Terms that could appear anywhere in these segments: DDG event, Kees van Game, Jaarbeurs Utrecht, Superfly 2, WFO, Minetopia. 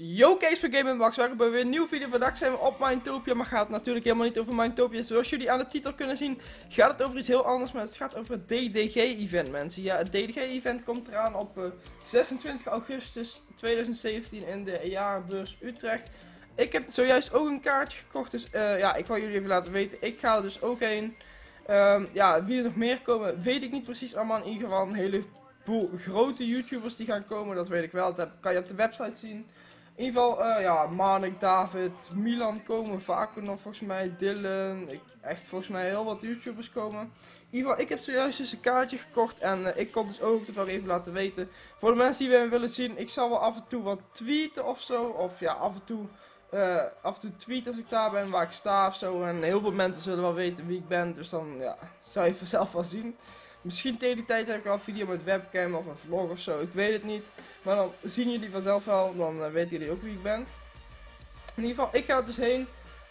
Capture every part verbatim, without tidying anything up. Yo, Kees van Game en Max, welkom bij weer een nieuwe video. Vandaag zijn we op Minetopia, maar gaat het natuurlijk helemaal niet over Minetopia. Zoals jullie aan de titel kunnen zien, gaat het over iets heel anders, maar het gaat over het D D G event, mensen. Ja, het D D G event komt eraan op uh, zesentwintig augustus tweeduizend zeventien in de Jaarbeurs Utrecht. Ik heb zojuist ook een kaartje gekocht, dus uh, ja, ik wil jullie even laten weten. Ik ga er dus ook heen. Um, ja, wie er nog meer komen, weet ik niet precies allemaal. In ieder geval een heleboel grote YouTubers die gaan komen, dat weet ik wel. Dat kan je op de website zien. In ieder geval, uh, ja, Manik, David, Milan komen, Vaco nog volgens mij, Dylan, ik, echt volgens mij heel wat YouTubers komen. In ieder geval, ik heb zojuist dus een kaartje gekocht en uh, ik kon dus ook het wel even laten weten. Voor de mensen die we willen zien, ik zal wel af en toe wat tweeten ofzo, of ja, af en toe, uh, af en toe tweeten als ik daar ben, waar ik sta ofzo. En heel veel mensen zullen wel weten wie ik ben, dus dan ja, zou je vanzelf wel zien. Misschien tegen die tijd heb ik al een video met webcam of een vlog of zo, ik weet het niet. Maar dan zien jullie vanzelf wel, dan uh, weten jullie ook wie ik ben. In ieder geval, ik ga er dus heen.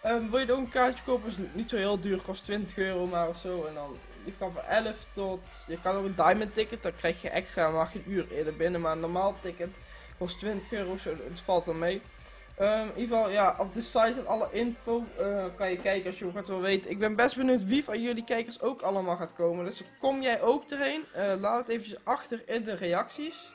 Um, wil je er ook een kaartje kopen, is niet zo heel duur, kost twintig euro maar of zo. En dan, je kan van elf tot, je kan ook een diamond ticket, dan krijg je extra, mag je een uur eerder binnen. Maar een normaal ticket kost twintig euro of zo, het valt dan mee. Um, in ieder geval, ja, op de site en alle info uh, kan je kijken als je wat wil weten. Ik ben best benieuwd wie van jullie kijkers ook allemaal gaat komen. Dus kom jij ook erheen, uh, laat het eventjes achter in de reacties.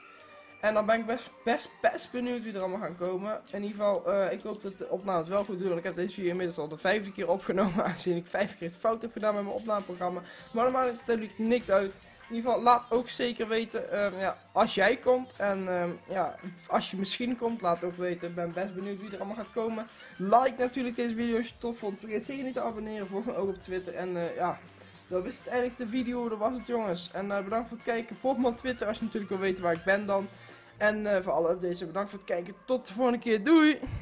En dan ben ik best, best, best benieuwd wie er allemaal gaan komen. In ieder geval, uh, ik hoop dat de opname het wel goed doet. Want ik heb deze video inmiddels al de vijfde keer opgenomen. Aangezien ik vijf keer het fout heb gedaan met mijn opnameprogramma. Maar dan maakt het natuurlijk niks uit. In ieder geval, laat ook zeker weten um, ja, als jij komt. En um, ja, als je misschien komt, laat ook weten. Ik ben best benieuwd wie er allemaal gaat komen. Like natuurlijk deze video als je het tof vond. Vergeet zeker niet te abonneren. Volg me ook op Twitter. En uh, ja, dat is het eigenlijk de video. Dat was het, jongens. En uh, bedankt voor het kijken. Volg me op Twitter als je natuurlijk wil weten waar ik ben dan. En uh, voor alle updates, bedankt voor het kijken. Tot de volgende keer. Doei!